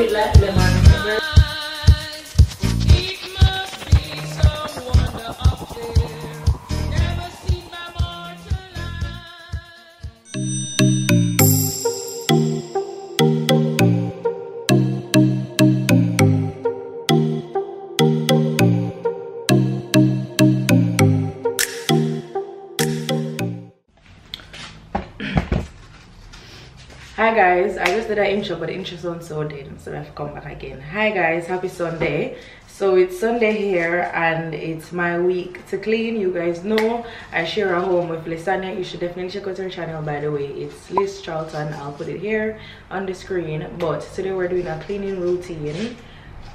bit like lemon. Hi guys, I just did an intro but the intro's on so dead, so I have to come back again. Hi guys, happy Sunday. So it's Sunday here and it's my week to clean. You guys know I share a home with Lisania. You should definitely check out her channel, by the way. It's Liz Charlton. I'll put it here on the screen. But today we're doing a cleaning routine.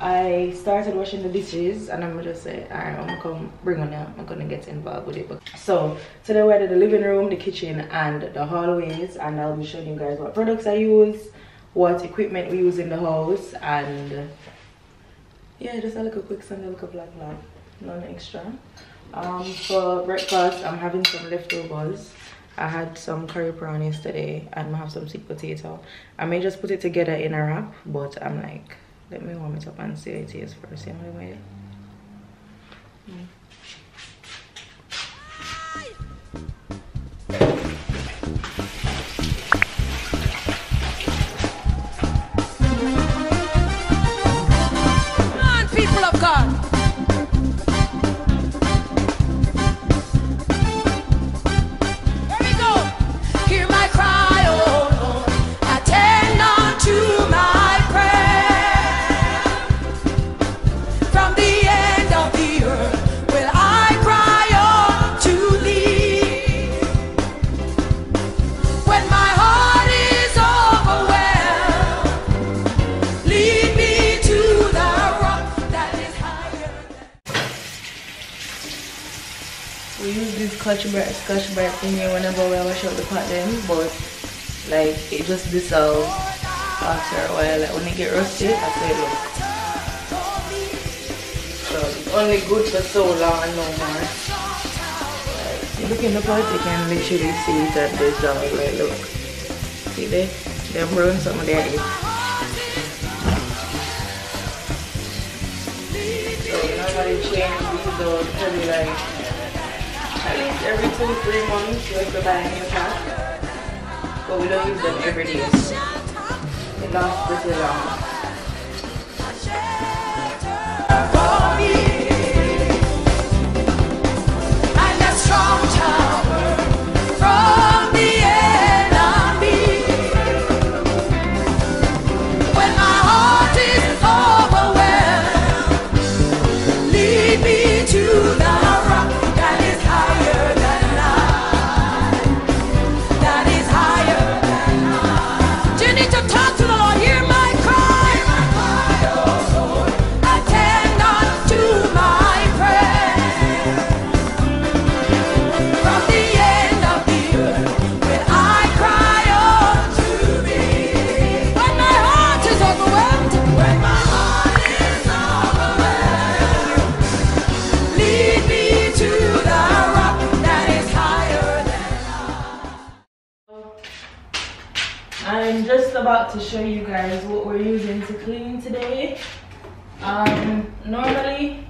I started washing the dishes and I'm just say, alright, I'm gonna come bring on now. I'm gonna get involved with it. So today we're at the living room, the kitchen and the hallways, and I'll be showing you guys what products I use, what equipment we use in the house, and yeah, just like a quick Sunday look up like that. None extra. For breakfast I'm having some leftovers. I had some curry prawn yesterday and I have some sweet potato. I may just put it together in a wrap, but I'm like, let me warm it up and see how it is first. We use this scotch bright thing here whenever we wash out the pot then, but like it just dissolves after a while. Like when it get rusted, that's how it looks. So it's only good for so long and no more. Like, you look in the pot, you can literally see that dissolve. Like look, see there? They're brewing something there. So normally change these though, probably like at least every 2-3 months you have to buy a new pack, but we don't use them every day. It lasts pretty long. I'm just about to show you guys what we're using to clean today. Normally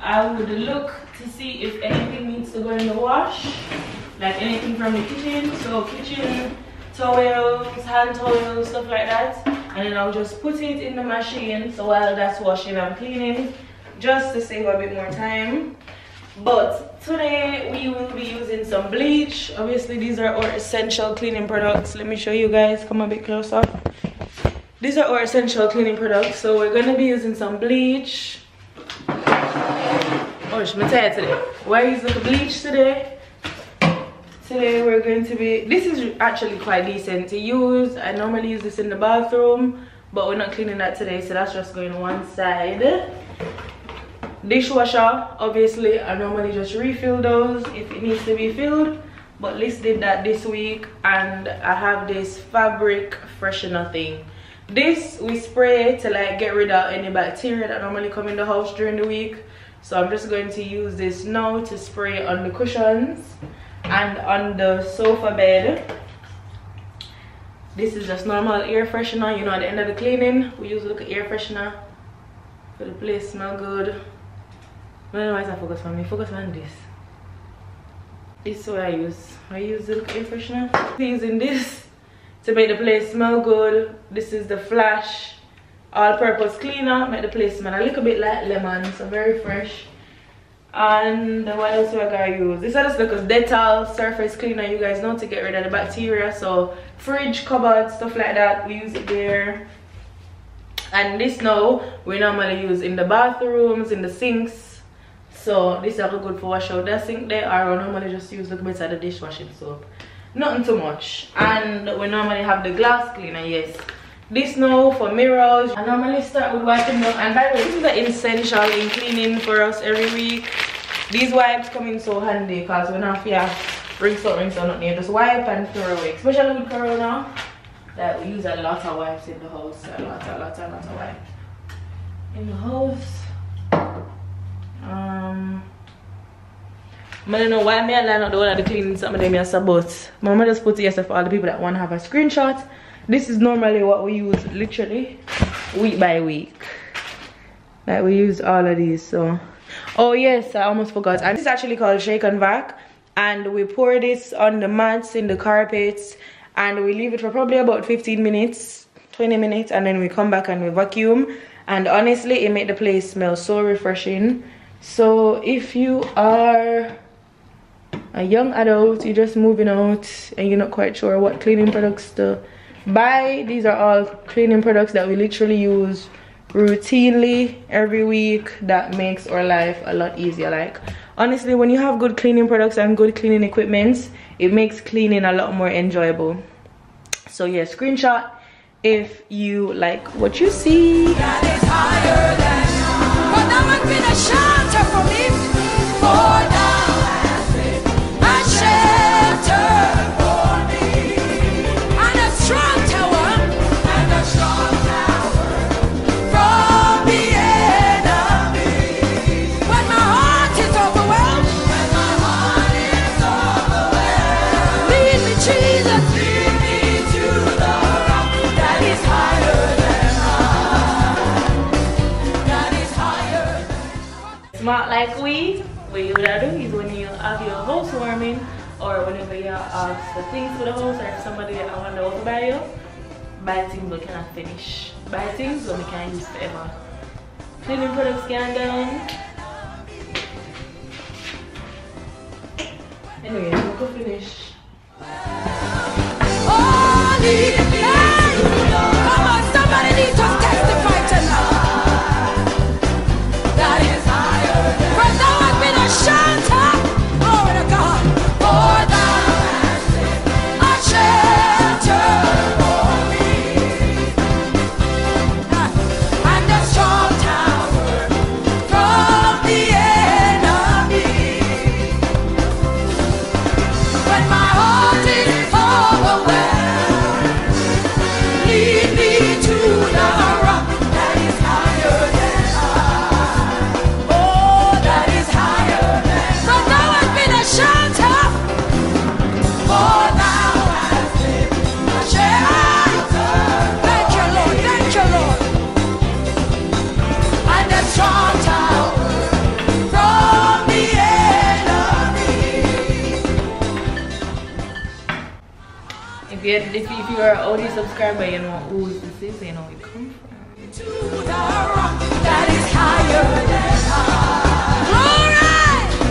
I would look to see if anything needs to go in the wash, like anything from the kitchen, so kitchen towels, hand towels, stuff like that, and then I'll just put it in the machine. So while that's washing, I'm cleaning just to save a bit more time. But today we will be using some bleach. Obviously these are our essential cleaning products. Let me show you guys, come a bit closer. These are our essential cleaning products. So we're going to be using some bleach. Oh, I'm tired today. Why use the bleach today? Today we're going to be, this is actually quite decent to use. I normally use this in the bathroom, but we're not cleaning that today, so that's just going one side. Dishwasher, obviously I normally just refill those if it needs to be filled, but Liz did that this week. And I have this fabric freshener thing. This we spray to like get rid of any bacteria that normally come in the house during the week. So I'm just going to use this now to spray on the cushions and on the sofa bed. This is just normal air freshener. You know, at the end of the cleaning, we use a little air freshener for the place smell good. But otherwise, I focus on me. Focus on this. This is what I use. I use the air freshener. I'm using this to make the place smell good. This is the Flash all-purpose cleaner. Make the place smell a little bit like lemon, so very fresh. And what else do I gotta use? This is because Dettol surface cleaner, you guys know, to get rid of the bacteria. So fridge, cupboard, stuff like that, we use it there. And this now we normally use in the bathrooms, in the sinks. So this is good for wash out the sink there, or we normally just use a little bit of the dishwashing soap. Nothing too much. And we normally have the glass cleaner, yes. This now for mirrors. I normally start with wiping them. And by the way, this is an essential in cleaning for us every week. These wipes come in so handy because we're not here rinse out nothing. Just wipe and throw away. Especially with Corona, that we use a lot of wipes in the house. A lot of wipes in the house. I don't know why I line up the whole of the cleaning some of them yourself, but Mama just put it yourself for all the people that want to have a screenshot. This is normally what we use literally week by week. Like we use all of these. So, oh yes, I almost forgot. And this is actually called Shake and Vac, and we pour this on the mats, in the carpets, and we leave it for probably about 15 minutes, 20 minutes, and then we come back and we vacuum. And honestly, it made the place smell so refreshing. So if you are a young adult, you're just moving out and you're not quite sure what cleaning products to buy, these are all cleaning products that we literally use routinely every week that makes our life a lot easier. Like honestly, when you have good cleaning products and good cleaning equipment, it makes cleaning a lot more enjoyable. So yeah, screenshot if you like what you see. That is higher than, but that would be the shelter for me, for now, a shelter. Like what you would do is when you have your house warming, or whenever you ask for things for the house, or if somebody that I want to over buy you, buy things we cannot finish. Buy things that we can't use forever. Cleaning products can down. Anyway, we could finish. Come on, somebody needs to testify tonight. If you are an OG subscriber, you know who this is, you know where it comes from. To the rock that is higher than high. Glory!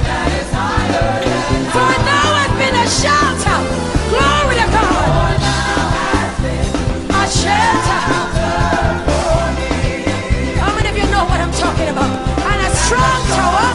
That is higher than high. For thou hast been a shelter. Glory to God. For thou hast been a shelter for me. How many of you know what I'm talking about? And a strong tower.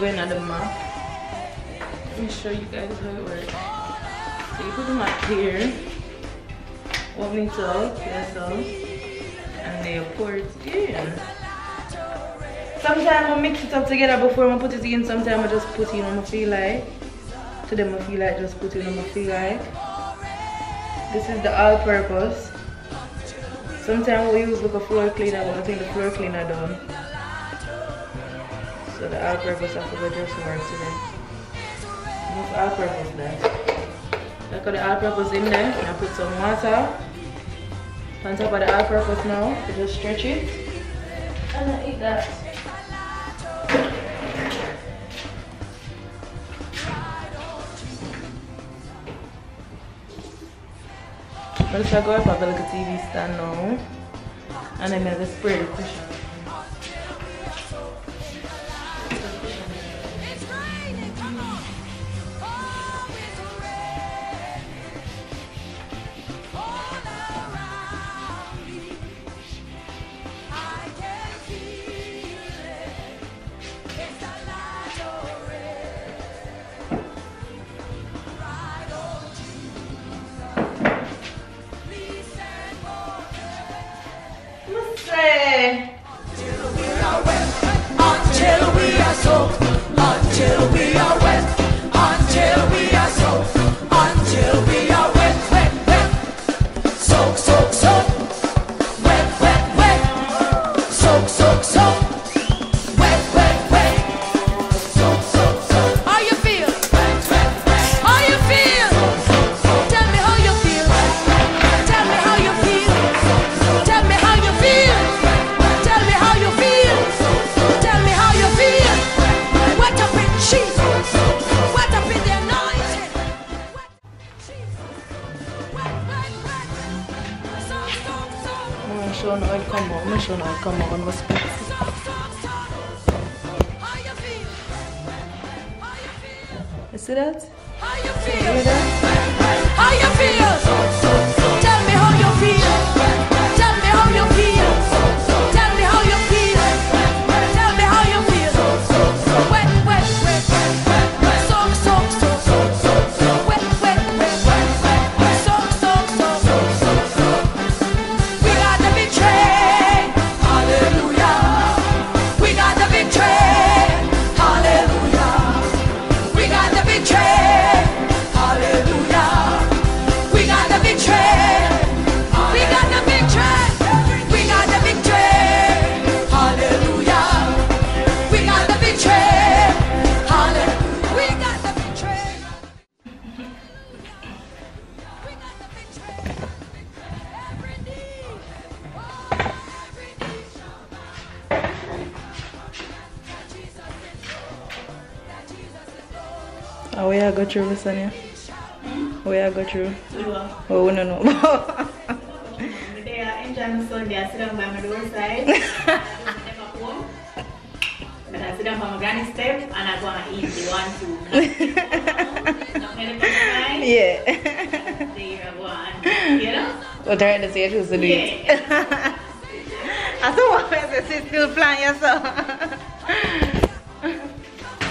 going on the map. Let me show you guys how it works. So you put them up here, open it up, and they pour it in. Sometimes I mix it up together before I put it in. Sometimes I just put in on my feel like. To them I feel like just put in on my feel like. This is the all-purpose. Sometimes we use like a floor cleaner, but I think the floor cleaner done. So the all-purpose I forgot just work today. Move all-purpose there. I got the all-purpose in there, and I put some water on top of the all-purpose now. I just stretch it, and I eat that. But if I go up, I'll look at TV stand now, and then I'll just spray the cushion. Come on, what's good? You see that? How you feel? How you feel? Tell me how you feel. Tell me how you feel. Tell me how you feel. Tell me how you feel. Wet. Soak. Wet. Soak. We got the big train. I go through, Lasagna. Where I go through? Oh, no. They are enjoying Sunday. I sit down by my roadside. I go home. But I sit down by my granny step and I go and eat the 1, 2. Yeah. They are going, you know? What trying to say I choose to do it. I thought I was still flying yourself.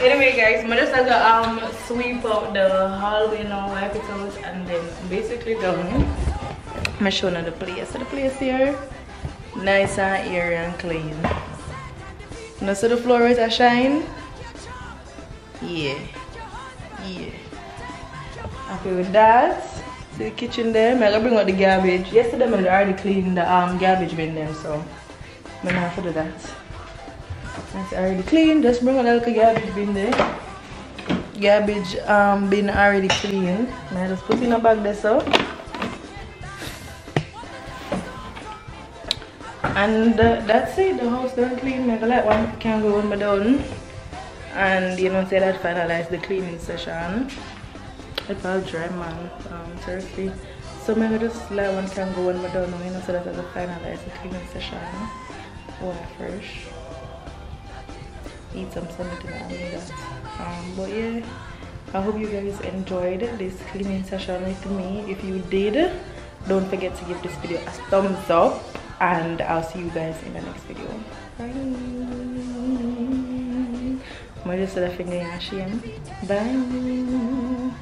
Anyway guys, I'm just gonna sweep out the hallway now, wipe it out, and then basically done. I'm showing you the place. So the place here, nice and airy and clean. Now see the floor is a shine? Yeah. Happy with that. See the kitchen there, I'm gonna bring out the garbage. Yesterday I already cleaned the garbage bin there, so I'm gonna have to do that. That's already clean. Just bring a little garbage bin there. Garbage bin already clean. Now just put in a bag there, so. And that's it. The house done clean. I like one can go when we're done. And you know, say that finalize the cleaning session. If I'll dry, man. Seriously. So maybe just like one can go when we're done. You know, so that I'll finalize the cleaning session. Water fresh. Eat some something and that. But yeah, I hope you guys enjoyed this cleaning session with me. If you did, don't forget to give this video a thumbs up, and I'll see you guys in the next video. Bye. Moja South African Ashian. Bye.